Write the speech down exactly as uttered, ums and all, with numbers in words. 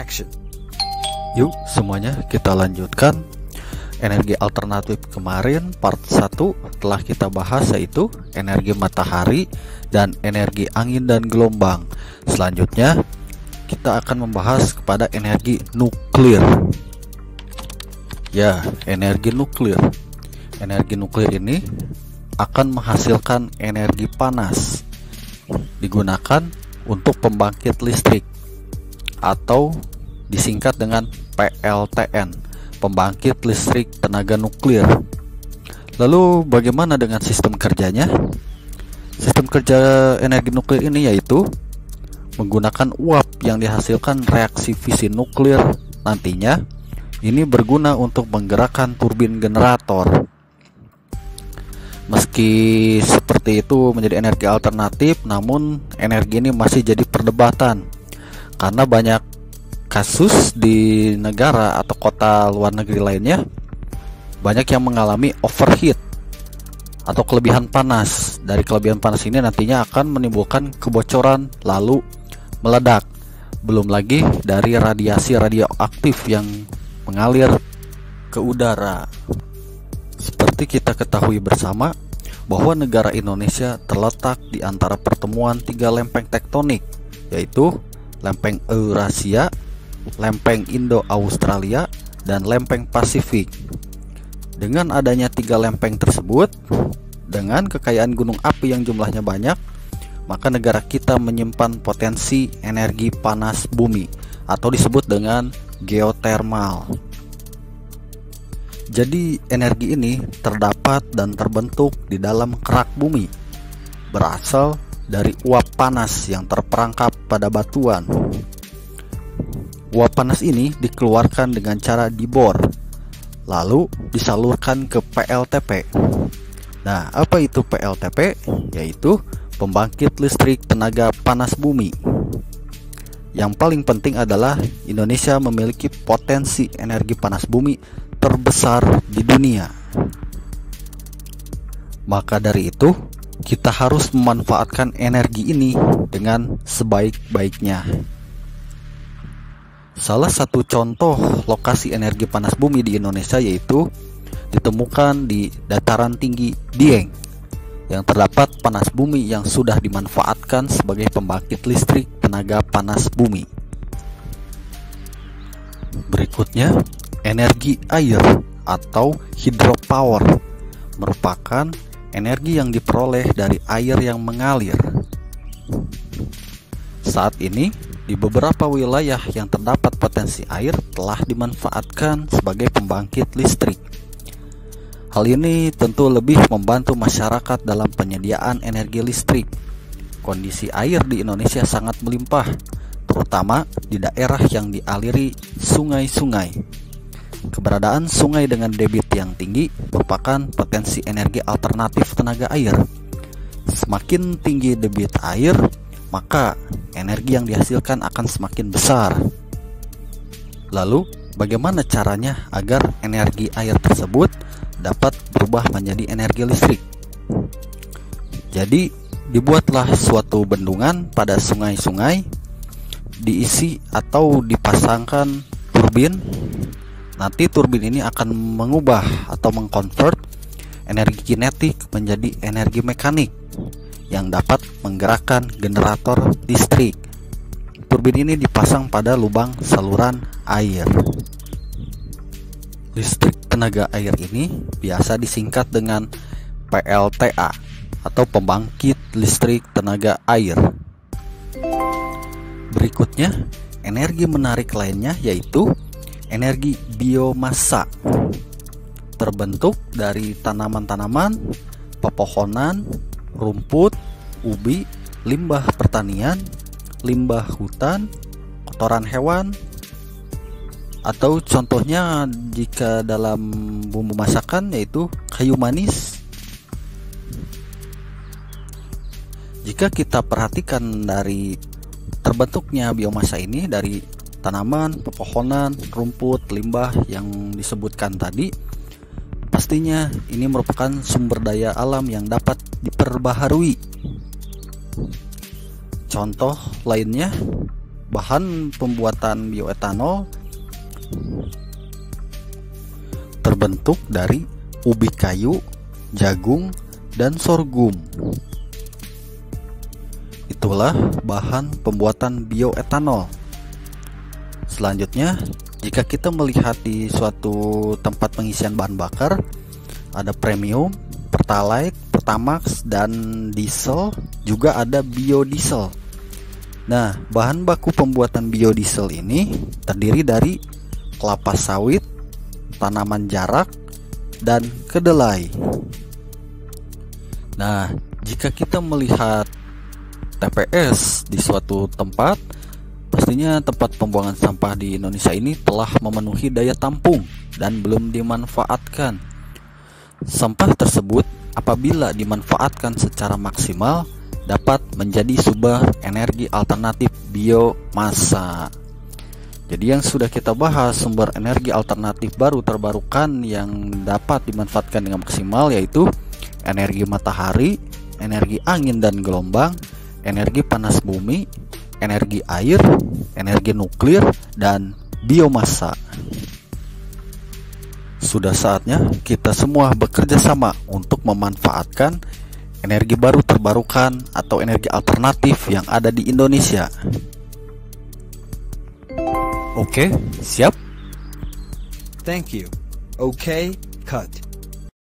action. Yuk semuanya kita lanjutkan. Energi alternatif kemarin part satu telah kita bahas, yaitu energi matahari dan energi angin dan gelombang. Selanjutnya kita akan membahas kepada energi nuklir. Ya, energi nuklir. Energi nuklir ini akan menghasilkan energi panas, digunakan untuk pembangkit listrik atau disingkat dengan P L T N, pembangkit listrik tenaga nuklir. Lalu bagaimana dengan sistem kerjanya? Sistem kerja energi nuklir ini yaitu menggunakan uap yang dihasilkan reaksi fisi nuklir nantinya. Ini berguna untuk menggerakkan turbin generator. Meski seperti itu menjadi energi alternatif, namun energi ini masih jadi perdebatan karena banyak kasus di negara atau kota luar negeri lainnya banyak yang mengalami overheat atau kelebihan panas. Dari kelebihan panas ini nantinya akan menimbulkan kebocoran lalu meledak. Belum lagi dari radiasi radioaktif yang mengalir ke udara. Seperti kita ketahui bersama bahwa negara Indonesia terletak di antara pertemuan tiga lempeng tektonik, yaitu lempeng Eurasia, lempeng Indo-Australia, dan lempeng Pasifik. Dengan adanya tiga lempeng tersebut, dengan kekayaan gunung api yang jumlahnya banyak, maka negara kita menyimpan potensi energi panas bumi atau disebut dengan geothermal. Jadi energi ini terdapat dan terbentuk di dalam kerak bumi, berasal dari uap panas yang terperangkap pada batuan. Uap panas ini dikeluarkan dengan cara dibor, lalu disalurkan ke P L T P. Nah, apa itu P L T P? Yaitu pembangkit listrik tenaga panas bumi. Yang paling penting adalah Indonesia memiliki potensi energi panas bumi terbesar di dunia. Maka dari itu, kita harus memanfaatkan energi ini dengan sebaik-baiknya. Salah satu contoh lokasi energi panas bumi di Indonesia yaitu ditemukan di dataran tinggi Dieng, yang terdapat panas bumi yang sudah dimanfaatkan sebagai pembangkit listrik tenaga panas bumi. Berikutnya, energi air atau hydropower merupakan energi yang diperoleh dari air yang mengalir. Saat ini di beberapa wilayah yang terdapat potensi air telah dimanfaatkan sebagai pembangkit listrik. Hal ini tentu lebih membantu masyarakat dalam penyediaan energi listrik. Kondisi air di Indonesia sangat melimpah, terutama di daerah yang dialiri sungai-sungai. Keberadaan sungai dengan debit yang tinggi merupakan potensi energi alternatif tenaga air. Semakin tinggi debit air, maka energi yang dihasilkan akan semakin besar. Lalu, bagaimana caranya agar energi air tersebut dapat berubah menjadi energi listrik? Jadi, dibuatlah suatu bendungan pada sungai-sungai, diisi atau dipasangkan turbin. Nanti turbin ini akan mengubah atau mengkonvert energi kinetik menjadi energi mekanik yang dapat menggerakkan generator listrik. Turbin ini dipasang pada lubang saluran air. Listrik tenaga air ini biasa disingkat dengan P L T A atau pembangkit listrik tenaga air. Berikutnya, energi menarik lainnya yaitu energi biomasa, terbentuk dari tanaman-tanaman, pepohonan, rumput, ubi, limbah pertanian, limbah hutan, kotoran hewan, atau contohnya jika dalam bumbu masakan yaitu kayu manis. Jika kita perhatikan dari terbentuknya biomasa ini dari tanaman, pepohonan, rumput, limbah yang disebutkan tadi, pastinya ini merupakan sumber daya alam yang dapat diperbaharui. Contoh lainnya bahan pembuatan bioetanol terbentuk dari ubi kayu, jagung, dan sorghum. Itulah bahan pembuatan bioetanol. Selanjutnya, jika kita melihat di suatu tempat pengisian bahan bakar, ada premium, pertalite, pertamax, dan diesel, juga ada biodiesel. Nah, bahan baku pembuatan biodiesel ini terdiri dari kelapa sawit, tanaman jarak, dan kedelai. Nah, jika kita melihat T P S di suatu tempat, pastinya tempat pembuangan sampah di Indonesia ini telah memenuhi daya tampung dan belum dimanfaatkan. Sampah tersebut apabila dimanfaatkan secara maksimal dapat menjadi sumber energi alternatif biomasa. Jadi yang sudah kita bahas, sumber energi alternatif baru terbarukan yang dapat dimanfaatkan dengan maksimal yaitu energi matahari, energi angin dan gelombang, energi panas bumi, energi air, energi nuklir, dan biomasa. Sudah saatnya kita semua bekerja sama untuk memanfaatkan energi baru terbarukan atau energi alternatif yang ada di Indonesia. Oke, siap? Thank you. Oke, cut.